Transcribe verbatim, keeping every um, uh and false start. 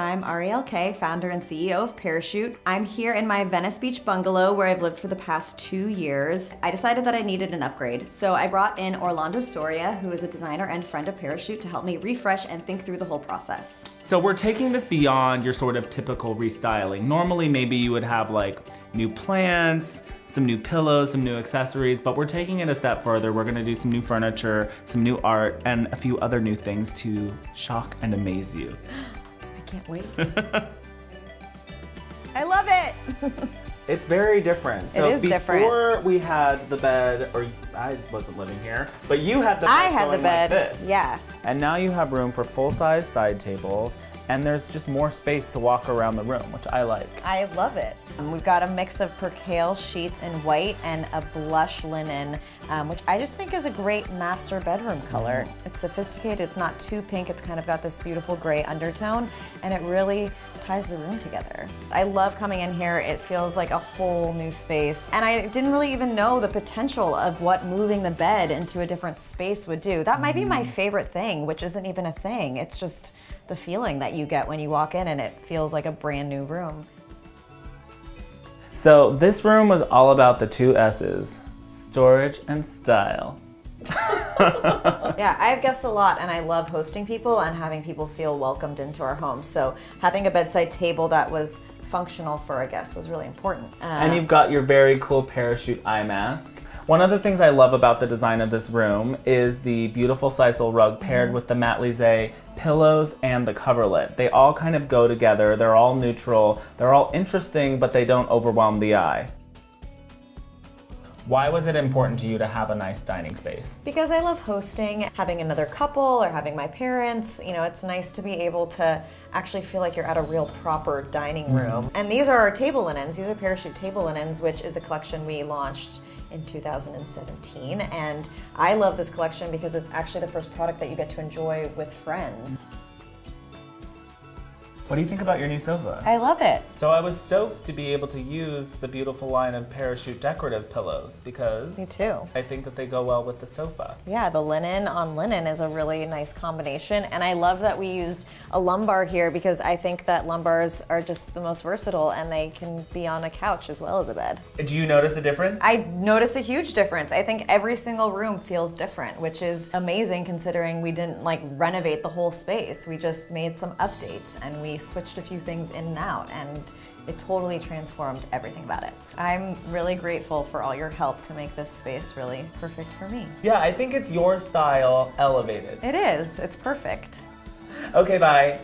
I'm Ariel Kaye, founder and C E O of Parachute. I'm here in my Venice Beach bungalow where I've lived for the past two years. I decided that I needed an upgrade, so I brought in Orlando Soria, who is a designer and friend of Parachute, to help me refresh and think through the whole process. So we're taking this beyond your sort of typical restyling. Normally, maybe you would have like new plants, some new pillows, some new accessories, but we're taking it a step further. We're gonna do some new furniture, some new art, and a few other new things to shock and amaze you. Can't wait. I love it. It's very different. So it is different. Before we had the bed, or I wasn't living here, but you had the bed. I had the bed. Like this. Yeah. And now you have room for full-size side tables, and there's just more space to walk around the room, which I like. I love it. Um, we've got a mix of percale sheets in white and a blush linen, um, which I just think is a great master bedroom color. Mm. It's sophisticated, it's not too pink, it's kind of got this beautiful gray undertone, and it really ties the room together. I love coming in here, it feels like a whole new space, and I didn't really even know the potential of what moving the bed into a different space would do. That might mm. be my favorite thing, which isn't even a thing, it's just the feeling that you get when you walk in and it feels like a brand new room. So this room was all about the two S's, storage and style. Yeah, I have guests a lot and I love hosting people and having people feel welcomed into our home. So having a bedside table that was functional for a guest was really important. Uh, and you've got your very cool Parachute eye mask. One of the things I love about the design of this room is the beautiful sisal rug paired with the Matelassé pillows and the coverlet. They all kind of go together, they're all neutral, they're all interesting, but they don't overwhelm the eye. Why was it important to you to have a nice dining space? Because I love hosting, having another couple or having my parents, you know, it's nice to be able to actually feel like you're at a real proper dining room. Mm. And these are our table linens, these are Parachute table linens, which is a collection we launched in two thousand seventeen. And I love this collection because it's actually the first product that you get to enjoy with friends. What do you think about your new sofa? I love it. So I was stoked to be able to use the beautiful line of Parachute decorative pillows because me too. I think that they go well with the sofa. Yeah, the linen on linen is a really nice combination, and I love that we used a lumbar here because I think that lumbars are just the most versatile and they can be on a couch as well as a bed. Do you notice a difference? I notice a huge difference. I think every single room feels different, which is amazing considering we didn't like renovate the whole space. We just made some updates and we switched a few things in and out, and it totally transformed everything about it. I'm really grateful for all your help to make this space really perfect for me. Yeah, I think it's your style elevated. It is. It's perfect. Okay, bye.